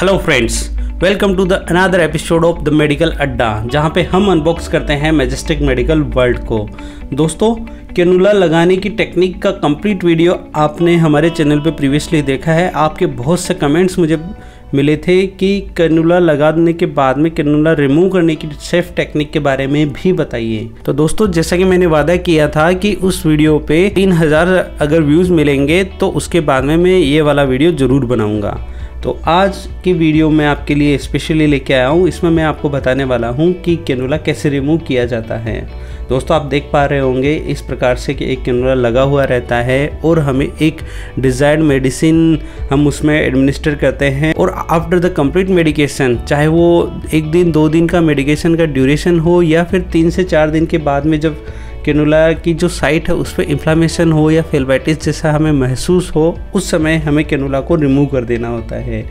Hello friends, welcome to the another episode of the medical अड्डा, जहां पे हम अनबॉक्स करते हैं मैजेस्टिक मेडिकल वर्ल्ड को। दोस्तों, कैनुला लगाने की टेक्निक का कंप्लीट वीडियो आपने हमारे चैनल पे प्रीवियसली देखा है। आपके बहुत से कमेंट्स मुझे मिले थे कि कैनुला लगाने के बाद में कैनुला रिमूव करने की सेफ टेक्निक के बारे में भी बताइए। तो दोस्तों, जैसा कि मैंने वादा किया था कि उस वीडियो पे 3000 अगर व्यूज़ मिलेंगे तो उसके बाद में मैं ये वाला वीडियो ज़रूर बनाऊँगा। तो आज की वीडियो मैं आपके लिए स्पेशली लेके आया हूँ। इसमें मैं आपको बताने वाला हूँ कि कैनुला कैसे रिमूव किया जाता है। दोस्तों, आप देख पा रहे होंगे इस प्रकार से कि एक कैनुला लगा हुआ रहता है और हमें एक डिज़ायर्ड मेडिसिन हम उसमें एडमिनिस्टर करते हैं। और आफ्टर द कंप्लीट मेडिकेशन, चाहे वो 1 दिन 2 दिन का मेडिकेशन का ड्यूरेशन हो या फिर 3 से 4 दिन के बाद में जब कैनुला की जो साइट है उस पर इन्फ्लामेशन हो या फेलबाइटिस जैसा हमें महसूस हो, उस समय हमें कैनुला को रिमूव कर देना होता है।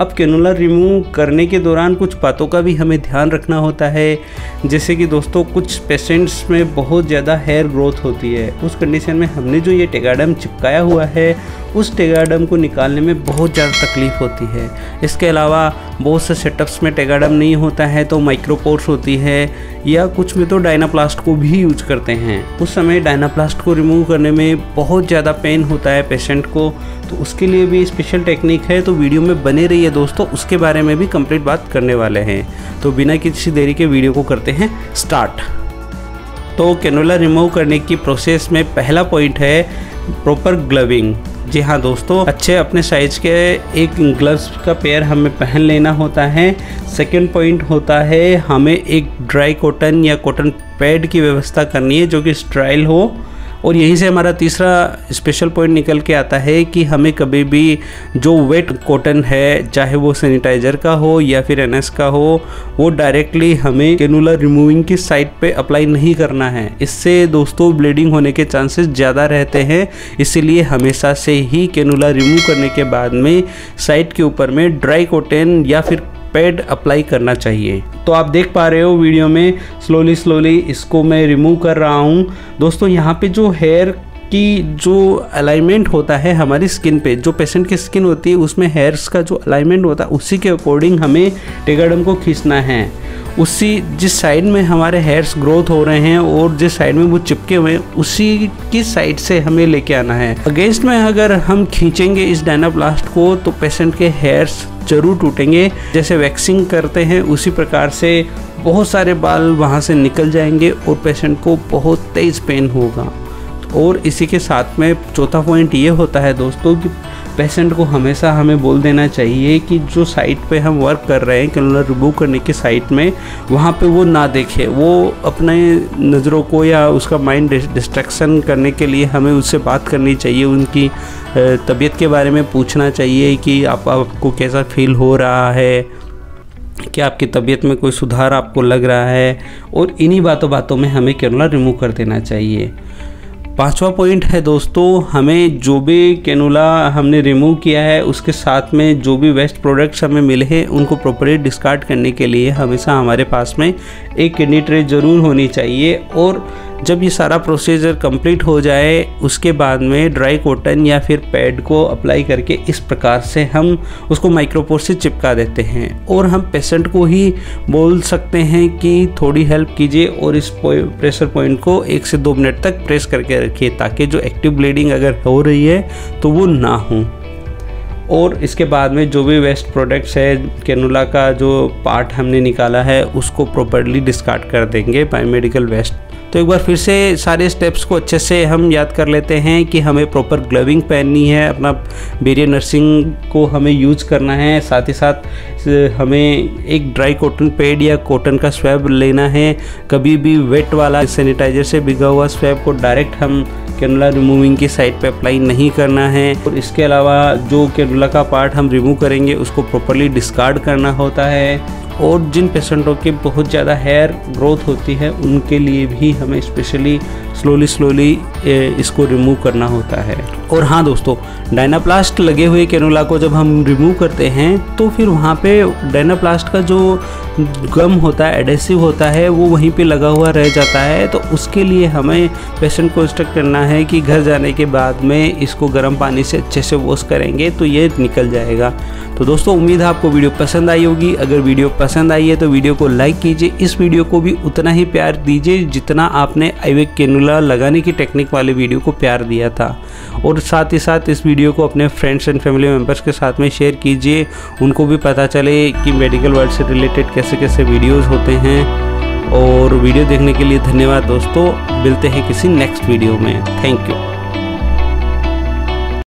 अब कैनुला रिमूव करने के दौरान कुछ बातों का भी हमें ध्यान रखना होता है। जैसे कि दोस्तों, कुछ पेशेंट्स में बहुत ज़्यादा हेयर ग्रोथ होती है। उस कंडीशन में हमने जो ये टेगाडम चिपकाया हुआ है, उस टेगाडम को निकालने में बहुत ज़्यादा तकलीफ़ होती है। इसके अलावा बहुत से सेटअप्स में टेगाडम नहीं होता है तो माइक्रोपोर्स होती है, या कुछ में तो डायनाप्लास्ट को भी यूज करते हैं। उस समय डायनाप्लास्ट को रिमूव करने में बहुत ज़्यादा पेन होता है पेशेंट को, तो उसके लिए भी स्पेशल टेक्निक है। तो वीडियो में बने रहिए दोस्तों, उसके बारे में भी कंप्लीट बात करने वाले हैं। तो बिना किसी देरी के वीडियो को करते हैं स्टार्ट। तो कैनुला रिमूव करने की प्रोसेस में पहला पॉइंट है प्रॉपर ग्लविंग। जी हाँ दोस्तों, अच्छे अपने साइज़ के एक ग्लव्स का पेयर हमें पहन लेना होता है। सेकंड पॉइंट होता है, हमें एक ड्राई कॉटन या कॉटन पैड की व्यवस्था करनी है जो कि स्ट्राइल हो। और यहीं से हमारा तीसरा स्पेशल पॉइंट निकल के आता है कि हमें कभी भी जो वेट कॉटन है, चाहे वो सैनिटाइज़र का हो या फिर एनएस का हो, वो डायरेक्टली हमें कैनुला रिमूविंग की साइट पे अप्लाई नहीं करना है। इससे दोस्तों ब्लीडिंग होने के चांसेस ज़्यादा रहते हैं। इसीलिए हमेशा से ही कैनुला रिमूव करने के बाद में साइट के ऊपर में ड्राई कॉटन या फिर पैड अप्लाई करना चाहिए। तो आप देख पा रहे हो वीडियो में स्लोली इसको मैं रिमूव कर रहा हूँ। दोस्तों, यहाँ पे जो हेयर की जो अलाइनमेंट होता है हमारी स्किन पे, जो पेशेंट की स्किन होती है उसमें हेयर्स का जो अलाइनमेंट होता है उसी के अकॉर्डिंग हमें टेगाडम को खींचना है। उसी जिस साइड में हमारे हेयर्स ग्रोथ हो रहे हैं और जिस साइड में वो चिपके हुए हैं उसी की साइड से हमें लेके आना है। अगेंस्ट में अगर हम खींचेंगे इस डायनाप्लास्ट को तो पेशेंट के हेयर्स जरूर टूटेंगे। जैसे वैक्सिंग करते हैं उसी प्रकार से बहुत सारे बाल वहाँ से निकल जाएंगे और पेशेंट को बहुत तेज़ पेन होगा। और इसी के साथ में चौथा पॉइंट ये होता है दोस्तों कि पेशेंट को हमेशा हमें बोल देना चाहिए कि जो साइट पे हम वर्क कर रहे हैं कैनुला रिमूव करने के साइट में, वहाँ पे वो ना देखे। वो अपने नज़रों को या उसका माइंड डिस्ट्रैक्शन करने के लिए हमें उससे बात करनी चाहिए, उनकी तबीयत के बारे में पूछना चाहिए कि आपको कैसा फील हो रहा है, क्या आपकी तबीयत में कोई सुधार आपको लग रहा है। और इन्हीं बातों में हमें कैनुला रिमूव कर देना चाहिए। पांचवा पॉइंट है दोस्तों, हमें जो भी कैनुला हमने रिमूव किया है उसके साथ में जो भी वेस्ट प्रोडक्ट्स हमें मिले हैं उनको प्रॉपरली डिस्कार्ड करने के लिए हमेशा हमारे पास में एक किडनी ट्रे ज़रूर होनी चाहिए। और जब ये सारा प्रोसीजर कंप्लीट हो जाए उसके बाद में ड्राई कॉटन या फिर पैड को अप्लाई करके इस प्रकार से हम उसको माइक्रोपोर से चिपका देते हैं। और हम पेशेंट को ही बोल सकते हैं कि थोड़ी हेल्प कीजिए और इस प्रेशर पॉइंट को 1 से 2 मिनट तक प्रेस करके रखिए, ताकि जो एक्टिव ब्लीडिंग अगर हो रही है तो वो ना हो। और इसके बाद में जो भी वेस्ट प्रोडक्ट्स है कैनुला का जो पार्ट हमने निकाला है उसको प्रॉपरली डिस्कार्ड कर देंगे बायोमेडिकल वेस्ट। तो एक बार फिर से सारे स्टेप्स को अच्छे से हम याद कर लेते हैं कि हमें प्रॉपर ग्लविंग पहननी है, अपना बेरियर नर्सिंग को हमें यूज करना है, साथ ही साथ हमें एक ड्राई कॉटन पैड या कॉटन का स्वैब लेना है। कभी भी वेट वाला सैनिटाइज़र से भीगा हुआ स्वैब को डायरेक्ट हम कैनुला रिमूविंग की साइट पे अप्लाई नहीं करना है। और इसके अलावा जो कैनुला का पार्ट हम रिमूव करेंगे उसको प्रॉपरली डिस्कार्ड करना होता है। और जिन पेशेंटों के बहुत ज़्यादा हेयर ग्रोथ होती है उनके लिए भी हमें स्पेशली स्लोली स्लोली इसको रिमूव करना होता है। और हाँ दोस्तों, डायनाप्लास्ट लगे हुए कैनुला को जब हम रिमूव करते हैं तो फिर वहाँ पे डायनाप्लास्ट का जो गम होता है, एडेसिव होता है, वो वहीं पे लगा हुआ रह जाता है। तो उसके लिए हमें पेशेंट को इंस्ट्रक्ट करना है कि घर जाने के बाद में इसको गर्म पानी से अच्छे से वॉश करेंगे तो ये निकल जाएगा। तो दोस्तों उम्मीद है आपको वीडियो पसंद आई होगी। अगर वीडियो पसंद आई है तो वीडियो को लाइक कीजिए, इस वीडियो को भी उतना ही प्यार दीजिए जितना आपने आईवी कैनुला लगाने की टेक्निक वाले वीडियो को प्यार दिया था। और साथ ही साथ इस वीडियो को अपने फ्रेंड्स एंड फैमिली मेम्बर्स के साथ में शेयर कीजिए, उनको भी पता चले कि मेडिकल वर्ल्ड से रिलेटेड कैसे कैसे वीडियोज़ होते हैं। और वीडियो देखने के लिए धन्यवाद दोस्तों, मिलते हैं किसी नेक्स्ट वीडियो में। Thank you.